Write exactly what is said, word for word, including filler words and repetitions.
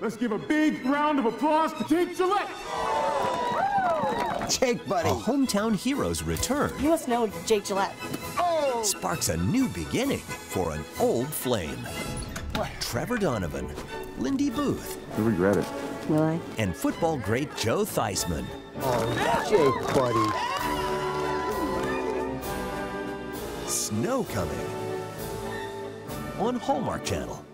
Let's give a big round of applause to Jake Gillette. Jake, buddy. A hometown hero's return. You must know Jake Gillette. Oh. Sparks a new beginning for an old flame. What? Trevor Donovan, Lindy Booth. I regret it. Will I? And football great Joe Theismann. Oh, Jake, buddy. Snow coming on Hallmark Channel.